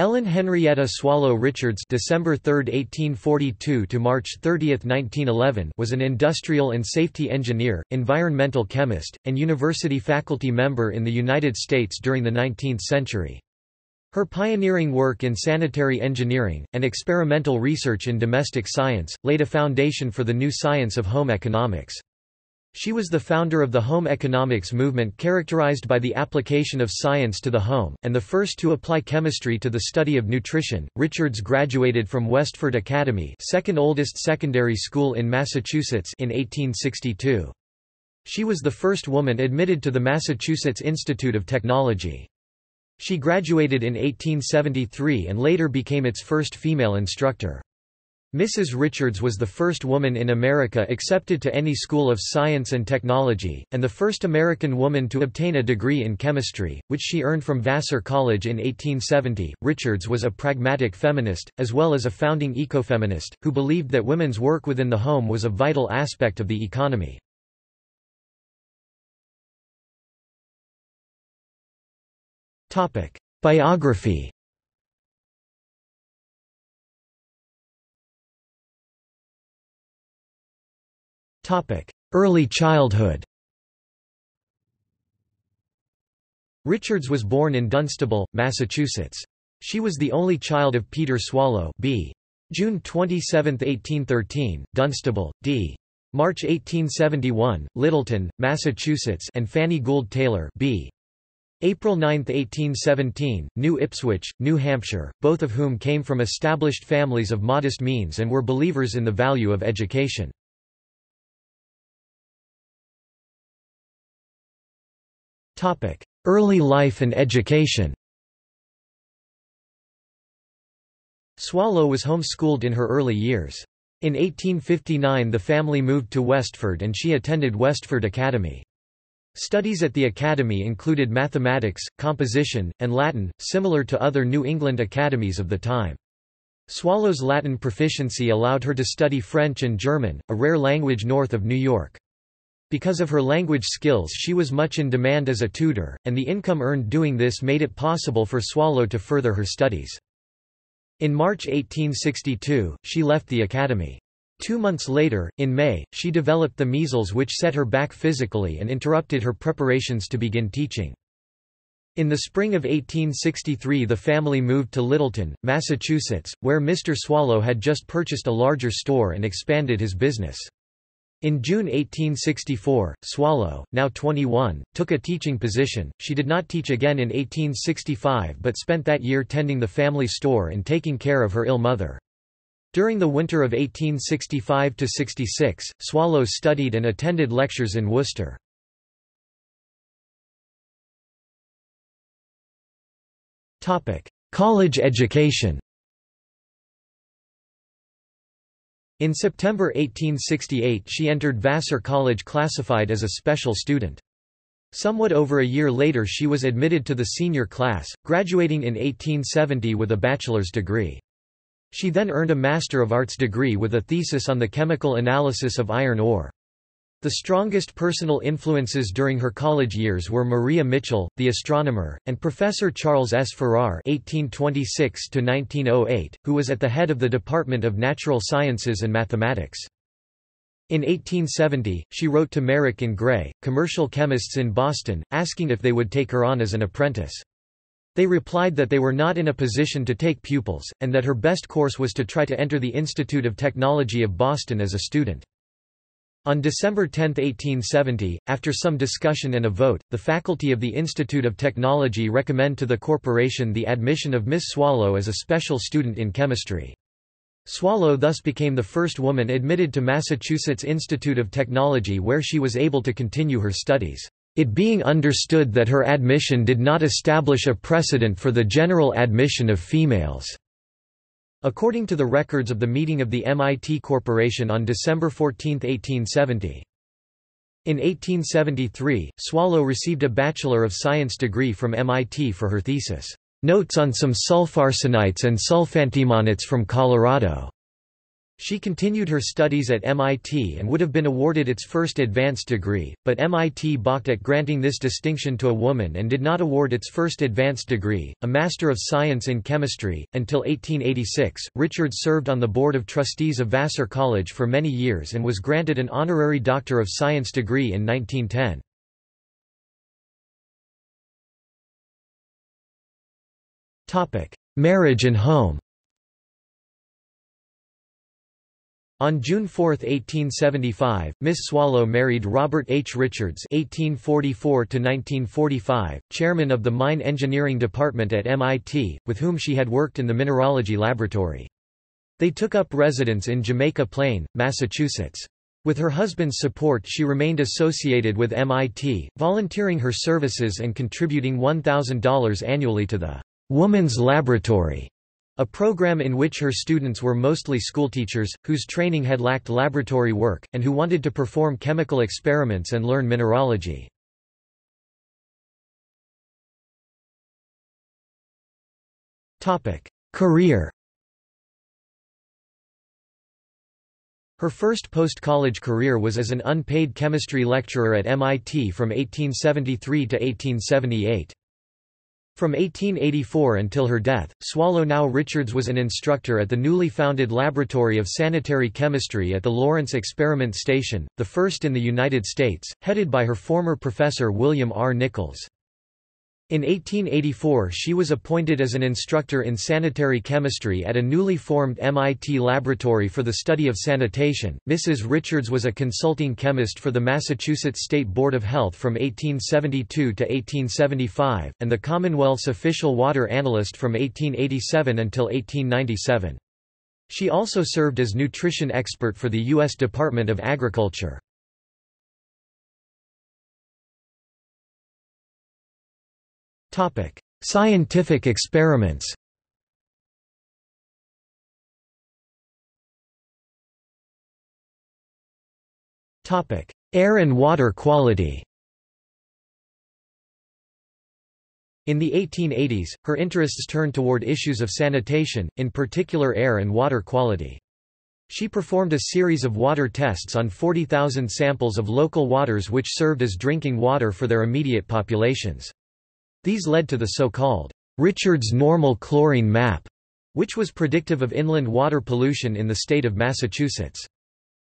Ellen Henrietta Swallow Richards (December 3, 1842 to March 30, 1911) was an industrial and safety engineer, environmental chemist, and university faculty member in the United States during the 19th century. Her pioneering work in sanitary engineering, and experimental research in domestic science, laid a foundation for the new science of home economics. She was the founder of the home economics movement characterized by the application of science to the home, and the first to apply chemistry to the study of nutrition. Richards graduated from Westford Academy, second oldest secondary school in Massachusetts, in 1862. She was the first woman admitted to the Massachusetts Institute of Technology. She graduated in 1873 and later became its first female instructor. Mrs. Richards was the first woman in America accepted to any school of science and technology, and the first American woman to obtain a degree in chemistry, which she earned from Vassar College in 1870. Richards was a pragmatic feminist, as well as a founding ecofeminist, who believed that women's work within the home was a vital aspect of the economy. Biography. Early childhood. Richards was born in Dunstable, Massachusetts. She was the only child of Peter Swallow b. June 27, 1813, Dunstable, d. March 1871, Littleton, Massachusetts, and Fanny Gould Taylor b. April 9, 1817, New Ipswich, New Hampshire, both of whom came from established families of modest means and were believers in the value of education. Early life and education. Swallow was homeschooled in her early years. In 1859 the family moved to Westford and she attended Westford Academy. Studies at the academy included mathematics, composition, and Latin, similar to other New England academies of the time. Swallow's Latin proficiency allowed her to study French and German, a rare language north of New York. Because of her language skills she was much in demand as a tutor, and the income earned doing this made it possible for Swallow to further her studies. In March 1862, she left the academy. 2 months later, in May, she developed the measles which set her back physically and interrupted her preparations to begin teaching. In the spring of 1863 the family moved to Littleton, Massachusetts, where Mr. Swallow had just purchased a larger store and expanded his business. In June 1864, Swallow, now 21, took a teaching position. She did not teach again in 1865 but spent that year tending the family store and taking care of her ill mother. During the winter of 1865–66, Swallow studied and attended lectures in Worcester. College education. In September 1868 she entered Vassar College classified as a special student. Somewhat over a year later she was admitted to the senior class, graduating in 1870 with a bachelor's degree. She then earned a Master of Arts degree with a thesis on the chemical analysis of iron ore. The strongest personal influences during her college years were Maria Mitchell, the astronomer, and Professor Charles S. Farrar (1826–1908), who was at the head of the Department of Natural Sciences and Mathematics. In 1870, she wrote to Merrick and Gray, commercial chemists in Boston, asking if they would take her on as an apprentice. They replied that they were not in a position to take pupils, and that her best course was to try to enter the Institute of Technology of Boston as a student. On December 10, 1870, after some discussion and a vote, the faculty of the Institute of Technology recommend to the corporation the admission of Miss Swallow as a special student in chemistry. Swallow thus became the first woman admitted to Massachusetts Institute of Technology, where she was able to continue her studies, it being understood that her admission did not establish a precedent for the general admission of females. According to the records of the meeting of the MIT Corporation on December 14, 1870. In 1873, Swallow received a Bachelor of Science degree from MIT for her thesis, "Notes on some sulfarsenites and sulfantimonates from Colorado." She continued her studies at MIT and would have been awarded its first advanced degree, but MIT balked at granting this distinction to a woman and did not award its first advanced degree, a Master of Science in Chemistry, until 1886. Richards served on the Board of Trustees of Vassar College for many years and was granted an honorary Doctor of Science degree in 1910. Topic: Marriage and home. On June 4, 1875, Miss Swallow married Robert H. Richards (1844–1945), chairman of the Mine Engineering Department at MIT, with whom she had worked in the mineralogy laboratory. They took up residence in Jamaica Plain, Massachusetts. With her husband's support, she remained associated with MIT, volunteering her services and contributing $1,000 annually to the Woman's Laboratory, a program in which her students were mostly schoolteachers, whose training had lacked laboratory work, and who wanted to perform chemical experiments and learn mineralogy. Career. Her first post-college career was as an unpaid chemistry lecturer at MIT from 1873 to 1878. From 1884 until her death, Swallow Now Richards was an instructor at the newly founded Laboratory of Sanitary Chemistry at the Lawrence Experiment Station, the first in the United States, headed by her former professor William R. Nichols. In 1884 she was appointed as an instructor in sanitary chemistry at a newly formed MIT laboratory for the study of sanitation. Mrs. Richards was a consulting chemist for the Massachusetts State Board of Health from 1872 to 1875, and the Commonwealth's official water analyst from 1887 until 1897. She also served as nutrition expert for the U.S. Department of Agriculture. Scientific experiments. Air and water quality. In the 1880s, her interests turned toward issues of sanitation, in particular air and water quality. She performed a series of water tests on 40,000 samples of local waters which served as drinking water for their immediate populations. These led to the so-called Richards Normal Chlorine Map, which was predictive of inland water pollution in the state of Massachusetts.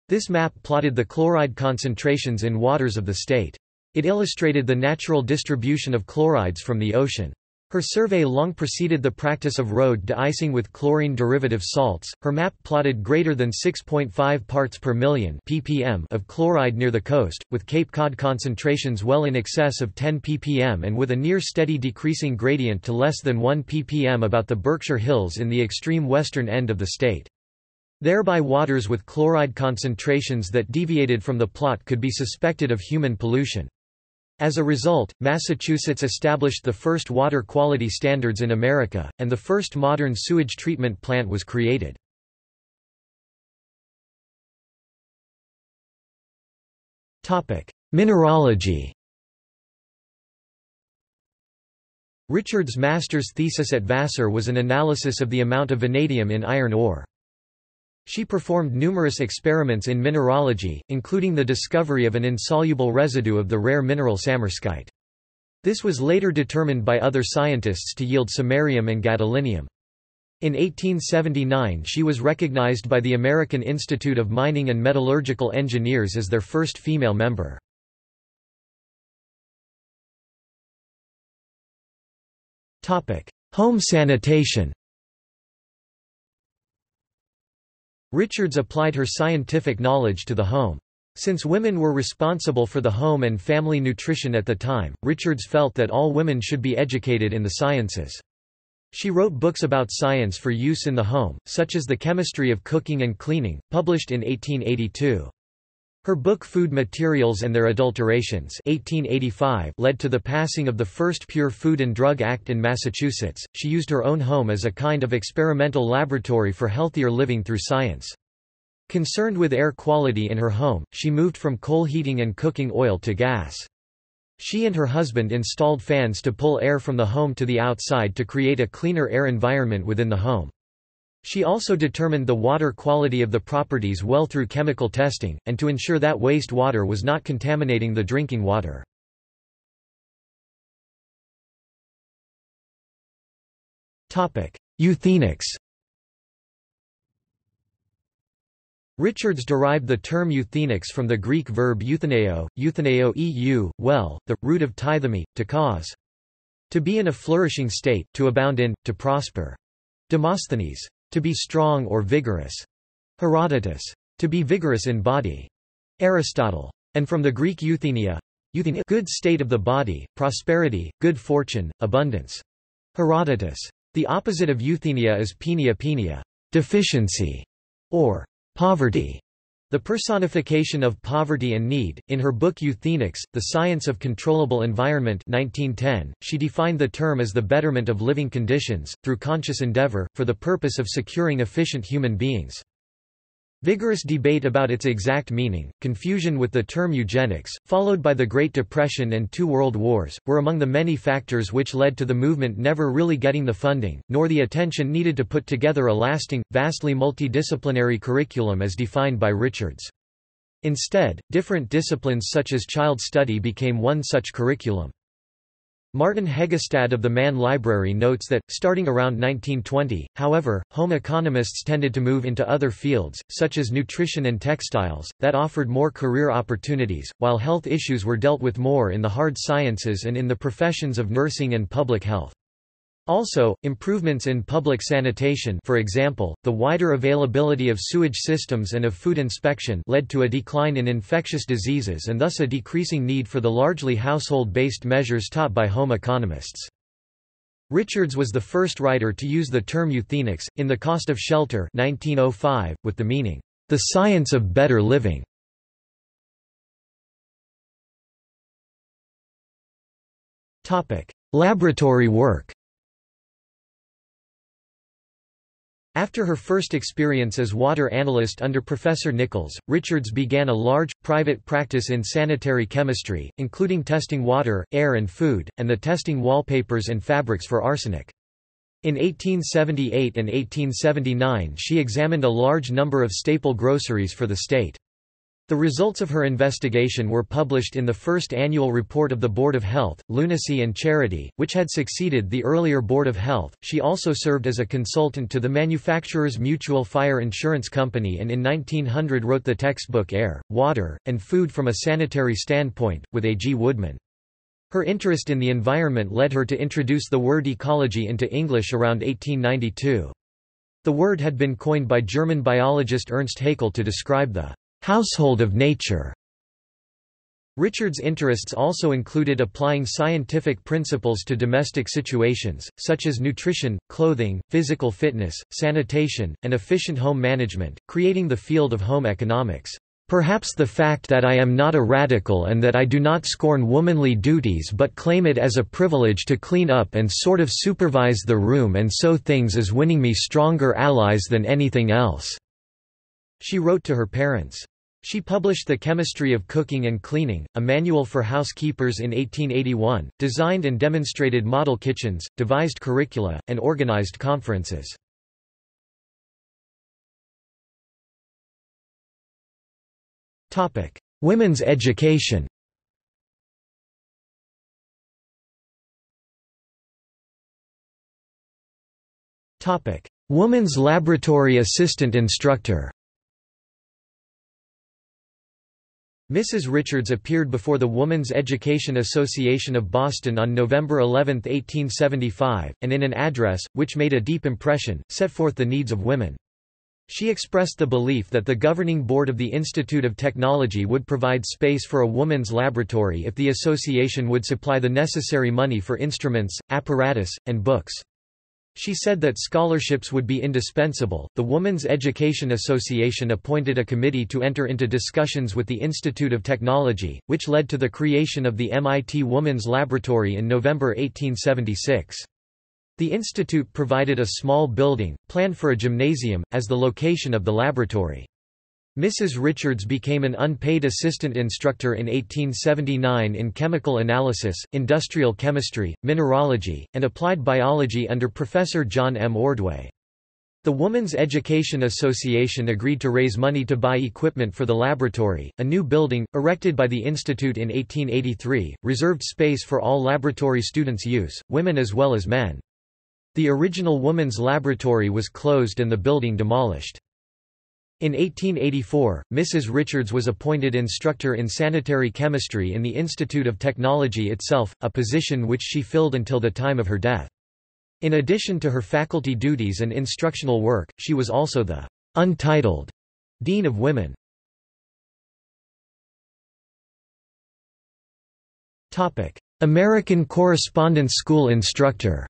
This map plotted the chloride concentrations in waters of the state. It illustrated the natural distribution of chlorides from the ocean. Her survey long preceded the practice of road de-icing with chlorine derivative salts. Her map plotted greater than 6.5 parts per million (ppm) of chloride near the coast, with Cape Cod concentrations well in excess of 10 ppm and with a near steady decreasing gradient to less than 1 ppm about the Berkshire Hills in the extreme western end of the state. Thereby, waters with chloride concentrations that deviated from the plot could be suspected of human pollution. As a result, Massachusetts established the first water quality standards in America, and the first modern sewage treatment plant was created. Mineralogy. Richards' master's thesis at Vassar was an analysis of the amount of vanadium in iron ore. She performed numerous experiments in mineralogy, including the discovery of an insoluble residue of the rare mineral samarskite. This was later determined by other scientists to yield samarium and gadolinium. In 1879 she was recognized by the American Institute of Mining and Metallurgical Engineers as their first female member. Home sanitation. Richards applied her scientific knowledge to the home. Since women were responsible for the home and family nutrition at the time, Richards felt that all women should be educated in the sciences. She wrote books about science for use in the home, such as The Chemistry of Cooking and Cleaning, published in 1882. Her book Food Materials and Their Adulterations (1885) led to the passing of the first Pure Food and Drug Act in Massachusetts. She used her own home as a kind of experimental laboratory for healthier living through science. Concerned with air quality in her home, she moved from coal heating and cooking oil to gas. She and her husband installed fans to pull air from the home to the outside to create a cleaner air environment within the home. She also determined the water quality of the properties well through chemical testing, and to ensure that waste water was not contaminating the drinking water. Euthenics. Richards derived the term euthenics from the Greek verb eutheneo, eutheneo eu, well, the root of tithemi, to cause. To be in a flourishing state, to abound in, to prosper. Demosthenes. To be strong or vigorous. Herodotus. To be vigorous in body. Aristotle. And from the Greek euthenia, good state of the body, prosperity, good fortune, abundance. Herodotus. The opposite of euthenia is penia, deficiency, or poverty, the personification of poverty and need. In her book Euthenics, The Science of Controllable Environment 1910, she defined the term as the betterment of living conditions, through conscious endeavor, for the purpose of securing efficient human beings. Vigorous debate about its exact meaning, confusion with the term eugenics, followed by the Great Depression and two world wars, were among the many factors which led to the movement never really getting the funding, nor the attention needed to put together a lasting, vastly multidisciplinary curriculum as defined by Richards. Instead, different disciplines such as child study became one such curriculum. Martin Hegestad of the Mann Library notes that, starting around 1920, however, home economists tended to move into other fields, such as nutrition and textiles, that offered more career opportunities, while health issues were dealt with more in the hard sciences and in the professions of nursing and public health. Also, improvements in public sanitation, for example, the wider availability of sewage systems and of food inspection, led to a decline in infectious diseases and thus a decreasing need for the largely household-based measures taught by home economists. Richards was the first writer to use the term euthenics, in The Cost of Shelter 1905, with the meaning, "the science of better living". Laboratory work. After her first experience as water analyst under Professor Nichols, Richards began a large, private practice in sanitary chemistry, including testing water, air and food, and the testing wallpapers and fabrics for arsenic. In 1878 and 1879 she examined a large number of staple groceries for the state. The results of her investigation were published in the first annual report of the Board of Health, Lunacy and Charity, which had succeeded the earlier Board of Health. She also served as a consultant to the Manufacturers Mutual Fire Insurance Company and in 1900 wrote the textbook Air, Water, and Food from a Sanitary Standpoint, with A. G. Woodman. Her interest in the environment led her to introduce the word ecology into English around 1892. The word had been coined by German biologist Ernst Haeckel to describe the household of nature. Richards' interests also included applying scientific principles to domestic situations, such as nutrition, clothing, physical fitness, sanitation, and efficient home management, creating the field of home economics. Perhaps the fact that I am not a radical and that I do not scorn womanly duties but claim it as a privilege to clean up and sort of supervise the room and so things is winning me stronger allies than anything else, she wrote to her parents. She published The Chemistry of Cooking and Cleaning, a manual for housekeepers in 1881, designed and demonstrated model kitchens, devised curricula, and organized conferences. Women's education. Woman's laboratory assistant instructor. Mrs. Richards appeared before the Woman's Education Association of Boston on November 11, 1875, and in an address, which made a deep impression, set forth the needs of women. She expressed the belief that the governing board of the Institute of Technology would provide space for a woman's laboratory if the association would supply the necessary money for instruments, apparatus, and books. She said that scholarships would be indispensable. The Woman's Education Association appointed a committee to enter into discussions with the Institute of Technology, which led to the creation of the MIT Woman's Laboratory in November 1876. The institute provided a small building, planned for a gymnasium, as the location of the laboratory. Mrs. Richards became an unpaid assistant instructor in 1879 in chemical analysis, industrial chemistry, mineralogy, and applied biology under Professor John M. Ordway. The Women's Education Association agreed to raise money to buy equipment for the laboratory. A new building, erected by the Institute in 1883, reserved space for all laboratory students' use, women as well as men. The original women's laboratory was closed and the building demolished. In 1884, Mrs. Richards was appointed instructor in sanitary chemistry in the Institute of Technology itself, a position which she filled until the time of her death. In addition to her faculty duties and instructional work, she was also the untitled Dean of Women. Topic: American Correspondence School instructor.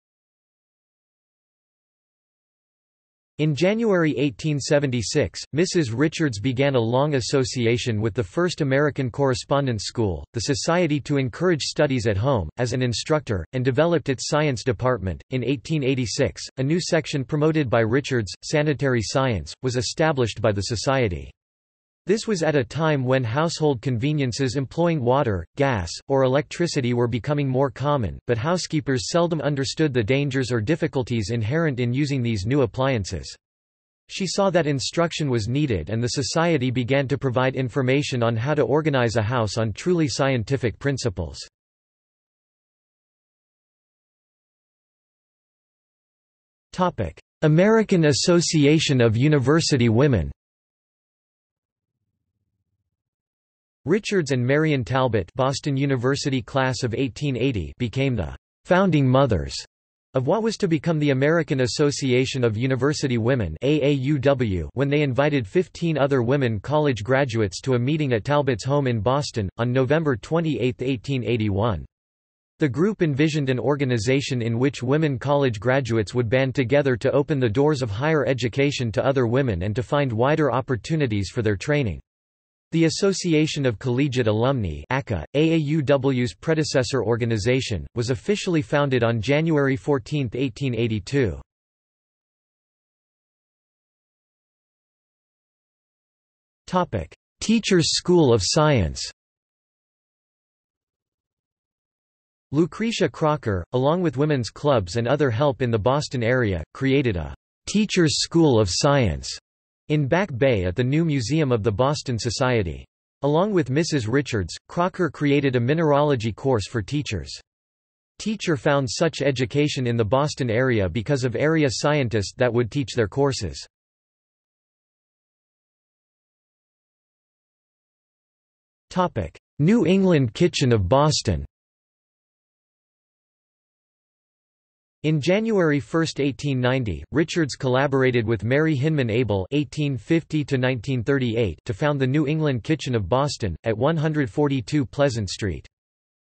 In January 1876, Mrs. Richards began a long association with the first American Correspondence School, the Society to Encourage Studies at Home, as an instructor, and developed its science department. In 1886, a new section promoted by Richards, sanitary science, was established by the Society. This was at a time when household conveniences employing water, gas, or electricity were becoming more common, but housekeepers seldom understood the dangers or difficulties inherent in using these new appliances. She saw that instruction was needed, and the Society began to provide information on how to organize a house on truly scientific principles. American Association of University Women. Richards and Marion Talbot, Boston University class of 1880, became the founding mothers of what was to become the American Association of University Women (AAUW) when they invited 15 other women college graduates to a meeting at Talbot's home in Boston on November 28, 1881. The group envisioned an organization in which women college graduates would band together to open the doors of higher education to other women and to find wider opportunities for their training. The Association of Collegiate Alumni (ACA), AAUW's predecessor organization, was officially founded on January 14, 1882. Topic: Teachers' School of Science. Lucretia Crocker, along with women's clubs and other help in the Boston area, created a Teachers' School of Science in Back Bay at the new Museum of the Boston Society. Along with Mrs. Richards, Crocker created a mineralogy course for teachers. Teacher found such education in the Boston area because of area scientists that would teach their courses. New England Kitchen of Boston. In January 1, 1890, Richards collaborated with Mary Hinman Abel (1850–1938) to found the New England Kitchen of Boston, at 142 Pleasant Street.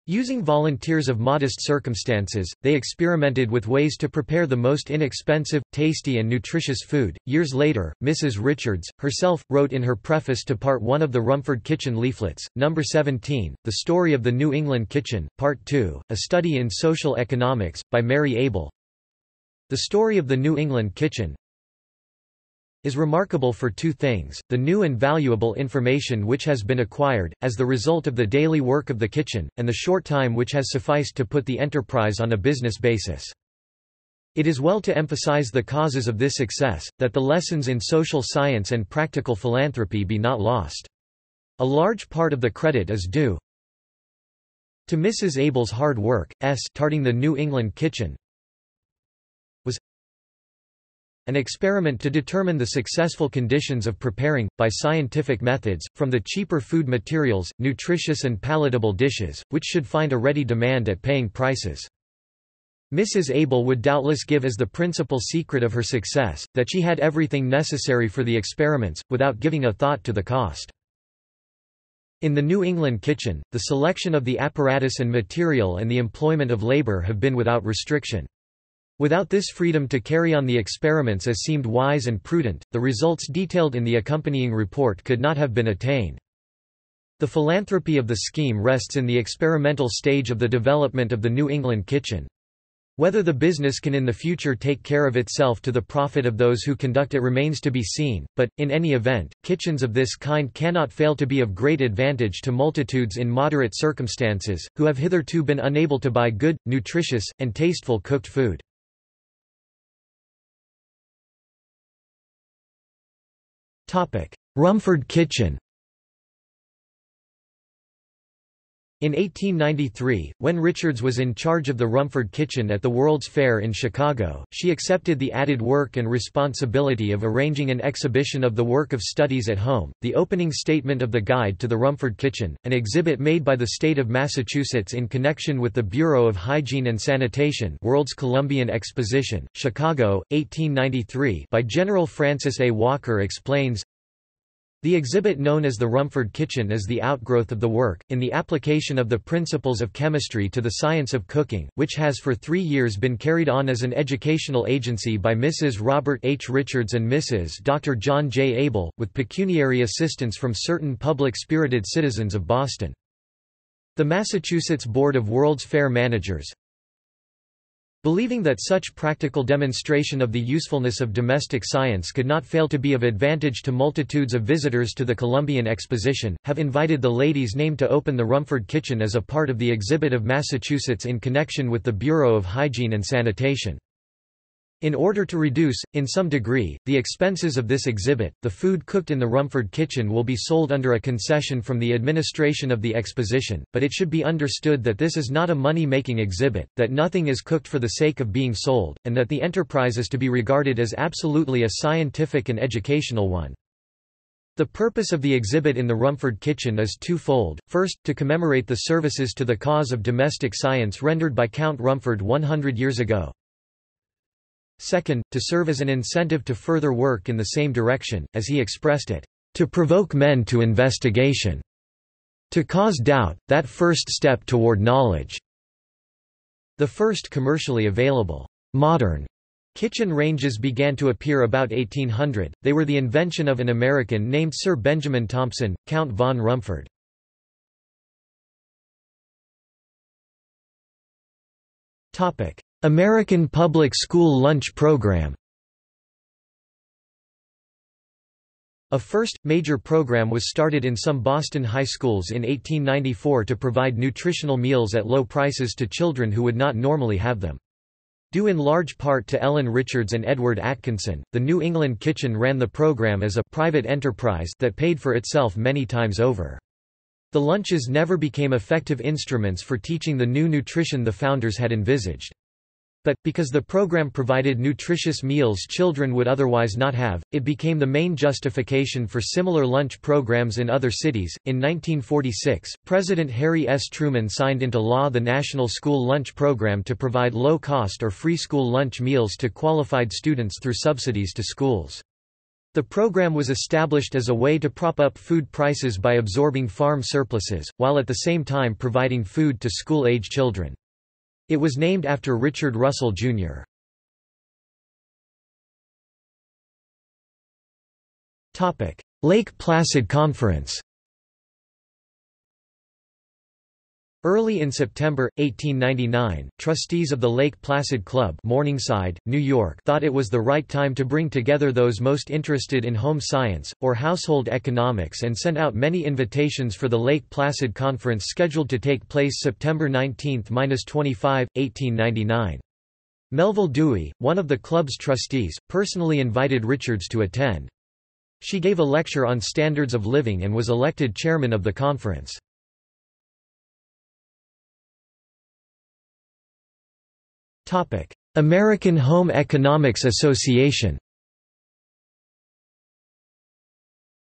Using volunteers of modest circumstances, they experimented with ways to prepare the most inexpensive, tasty and nutritious food. Years later, Mrs. Richards, herself, wrote in her preface to Part 1 of the Rumford Kitchen leaflets, No. 17, The Story of the New England Kitchen, Part 2, A Study in Social Economics, by Mary Abel. The story of the New England Kitchen is remarkable for two things: the new and valuable information which has been acquired, as the result of the daily work of the kitchen, and the short time which has sufficed to put the enterprise on a business basis. It is well to emphasize the causes of this success, that the lessons in social science and practical philanthropy be not lost. A large part of the credit is due to Mrs. Abel's hard work. Starting the New England Kitchen was an experiment to determine the successful conditions of preparing, by scientific methods, from the cheaper food materials, nutritious and palatable dishes, which should find a ready demand at paying prices. Mrs. Abel would doubtless give as the principal secret of her success, that she had everything necessary for the experiments, without giving a thought to the cost. In the New England Kitchen, the selection of the apparatus and material and the employment of labor have been without restriction. Without this freedom to carry on the experiments as seemed wise and prudent, the results detailed in the accompanying report could not have been attained. The philanthropy of the scheme rests in the experimental stage of the development of the New England Kitchen. Whether the business can in the future take care of itself to the profit of those who conduct it remains to be seen, but, in any event, kitchens of this kind cannot fail to be of great advantage to multitudes in moderate circumstances, who have hitherto been unable to buy good, nutritious, and tasteful cooked food. Rumford Kitchen. In 1893, when Richards was in charge of the Rumford Kitchen at the World's Fair in Chicago, she accepted the added work and responsibility of arranging an exhibition of the work of studies at home, the opening statement of the Guide to the Rumford Kitchen, an exhibit made by the state of Massachusetts in connection with the Bureau of Hygiene and Sanitation World's Columbian Exposition, Chicago, 1893 by General Francis A. Walker explains, "The exhibit known as the Rumford Kitchen is the outgrowth of the work, in the application of the principles of chemistry to the science of cooking, which has for 3 years been carried on as an educational agency by Mrs. Robert H. Richards and Mrs. Dr. John J. Abel, with pecuniary assistance from certain public-spirited citizens of Boston. The Massachusetts Board of World's Fair Managers, believing that such practical demonstration of the usefulness of domestic science could not fail to be of advantage to multitudes of visitors to the Columbian Exposition, have invited the ladies named to open the Rumford Kitchen as a part of the exhibit of Massachusetts in connection with the Bureau of Hygiene and Sanitation. In order to reduce, in some degree, the expenses of this exhibit, the food cooked in the Rumford Kitchen will be sold under a concession from the administration of the exposition, but it should be understood that this is not a money-making exhibit, that nothing is cooked for the sake of being sold, and that the enterprise is to be regarded as absolutely a scientific and educational one. The purpose of the exhibit in the Rumford Kitchen is twofold, first, to commemorate the services to the cause of domestic science rendered by Count Rumford 100 years ago. Second, to serve as an incentive to further work in the same direction, as he expressed it, to provoke men to investigation, to cause doubt, that first step toward knowledge." The first commercially available, modern, kitchen ranges began to appear about 1800, they were the invention of an American named Sir Benjamin Thompson, Count von Rumford. American Public School Lunch Program. A first, major program was started in some Boston high schools in 1894 to provide nutritional meals at low prices to children who would not normally have them. Due in large part to Ellen Richards and Edward Atkinson, the New England Kitchen ran the program as a private enterprise that paid for itself many times over. The lunches never became effective instruments for teaching the new nutrition the founders had envisaged. But, because the program provided nutritious meals children would otherwise not have, it became the main justification for similar lunch programs in other cities. In 1946, President Harry S. Truman signed into law the National School Lunch Program to provide low-cost or free school lunch meals to qualified students through subsidies to schools. The program was established as a way to prop up food prices by absorbing farm surpluses, while at the same time providing food to school-age children. It was named after Richard Russell, Jr. Lake Placid Conference. Early in September, 1899, trustees of the Lake Placid Club, Morningside, New York, thought it was the right time to bring together those most interested in home science, or household economics, and sent out many invitations for the Lake Placid Conference scheduled to take place September 19–25, 1899. Melville Dewey, one of the club's trustees, personally invited Richards to attend. She gave a lecture on standards of living and was elected chairman of the conference. American Home Economics Association.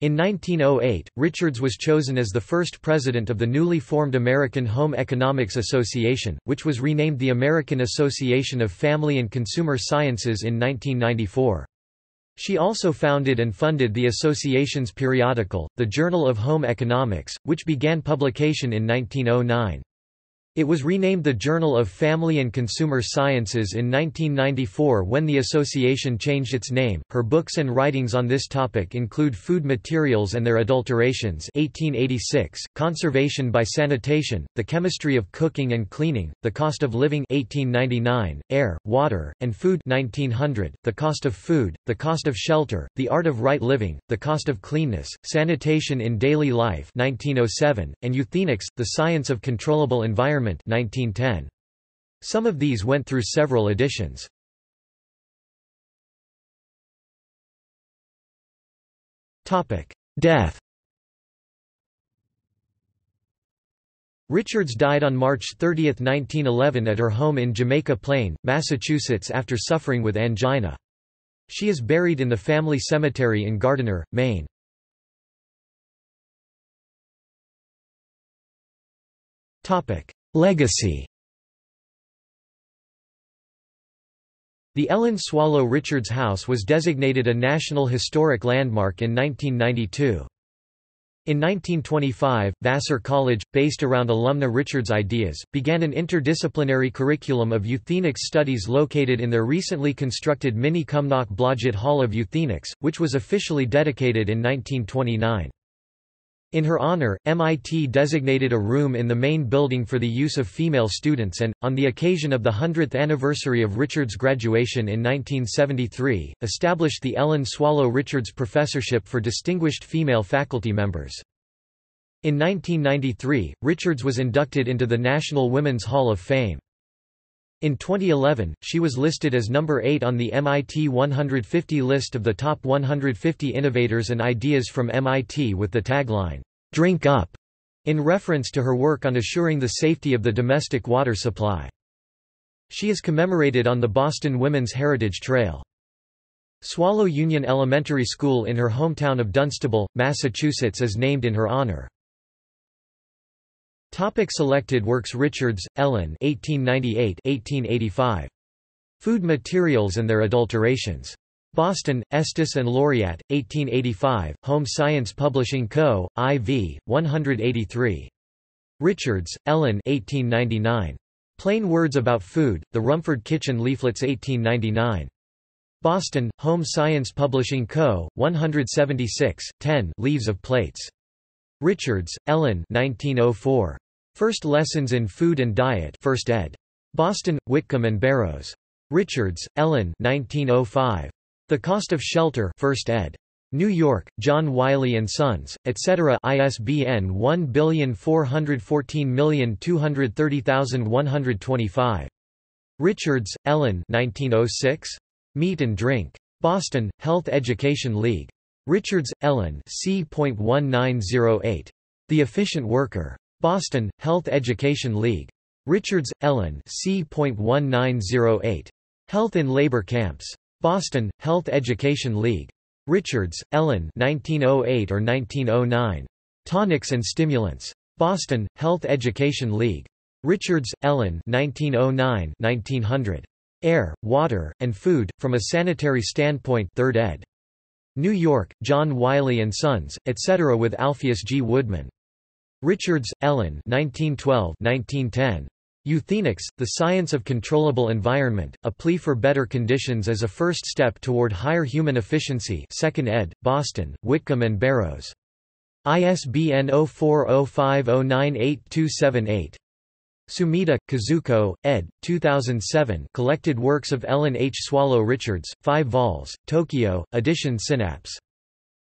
In 1908, Richards was chosen as the first president of the newly formed American Home Economics Association, which was renamed the American Association of Family and Consumer Sciences in 1994. She also founded and funded the association's periodical, the Journal of Home Economics, which began publication in 1909. It was renamed the Journal of Family and Consumer Sciences in 1994 when the association changed its name. Her books and writings on this topic include Food Materials and Their Adulterations, 1886, Conservation by Sanitation, The Chemistry of Cooking and Cleaning, The Cost of Living, 1899, Air, Water, and Food, 1900, The Cost of Food, The Cost of Shelter, The Art of Right Living, The Cost of Cleanness, Sanitation in Daily Life, 1907, and Euthenics, The Science of Controllable Environment, 1910. Some of these went through several editions. Death. Richards died on March 30, 1911 at her home in Jamaica Plain, Massachusetts after suffering with angina. She is buried in the family cemetery in Gardiner, Maine. Legacy. The Ellen Swallow Richards House was designated a National Historic Landmark in 1992. In 1925, Vassar College, based around alumna Richards' ideas, began an interdisciplinary curriculum of euthenics studies located in their recently constructed Mini Cumnock Blodgett Hall of Euthenics, which was officially dedicated in 1929. In her honor, MIT designated a room in the main building for the use of female students and, on the occasion of the 100th anniversary of Richards' graduation in 1973, established the Ellen Swallow Richards Professorship for Distinguished Female Faculty Members. In 1993, Richards was inducted into the National Women's Hall of Fame. In 2011, she was listed as number 8 on the MIT 150 list of the top 150 innovators and ideas from MIT with the tagline, "Drink Up," in reference to her work on assuring the safety of the domestic water supply. She is commemorated on the Boston Women's Heritage Trail. Swallow Union Elementary School in her hometown of Dunstable, Massachusetts is named in her honor. Topic selected works. Richards, Ellen 1898–1885. Food Materials and Their Adulterations. Boston, Estes and Laureate, 1885, Home Science Publishing Co., IV, 183. Richards, Ellen 1899. Plain Words About Food, The Rumford Kitchen Leaflets 1899. Boston, Home Science Publishing Co., 176, 10, Leaves of Plates. Richards, Ellen 1904. First Lessons in Food and Diet, First Ed. Boston, Whitcomb and Barrows. Richards, Ellen 1905. The Cost of Shelter, First Ed. New York, John Wiley and Sons, etc. ISBN 14142300125. Richards, Ellen 1906. Meat and Drink. Boston, Health Education League. Richards, Ellen C.1908. The Efficient Worker. Boston, Health Education League. Richards, Ellen C.1908. Health in Labor Camps. Boston, Health Education League. Richards, Ellen 1908 or 1909. Tonics and Stimulants. Boston, Health Education League. Richards, Ellen 1909–1900. Air, Water, and Food, From a Sanitary Standpoint, 3rd ed. New York, John Wiley and Sons, etc. with Alpheus G. Woodman. Richards, Ellen 1912–1910. Euthenics, The Science of Controllable Environment, A Plea for Better Conditions as a First Step Toward Higher Human Efficiency, 2nd ed., Boston, Whitcomb and Barrows. ISBN 0405098278. Sumida, Kazuko, ed. 2007. Collected Works of Ellen H. Swallow Richards, 5 vols, Tokyo, edition Synapse.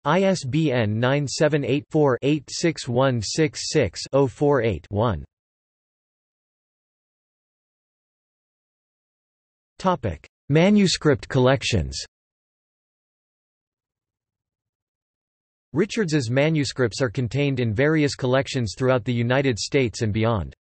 ISBN 978-4-86166-048-1. Manuscript collections. Richards's manuscripts are contained in various collections throughout the United States and beyond.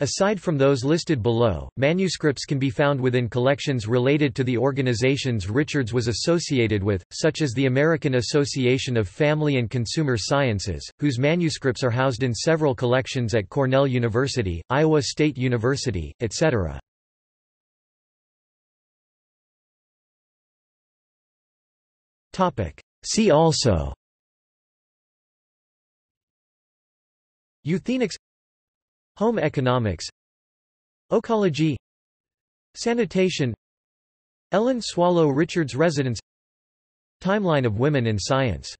Aside from those listed below, manuscripts can be found within collections related to the organizations Richards was associated with, such as the American Association of Family and Consumer Sciences, whose manuscripts are housed in several collections at Cornell University, Iowa State University, etc. See also: Euthenics, Home Economics, Oecology, Sanitation, Ellen Swallow Richards Residence, Timeline of Women in Science.